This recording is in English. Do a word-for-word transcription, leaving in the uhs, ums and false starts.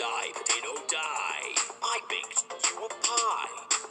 die, potato die. I baked you a pie.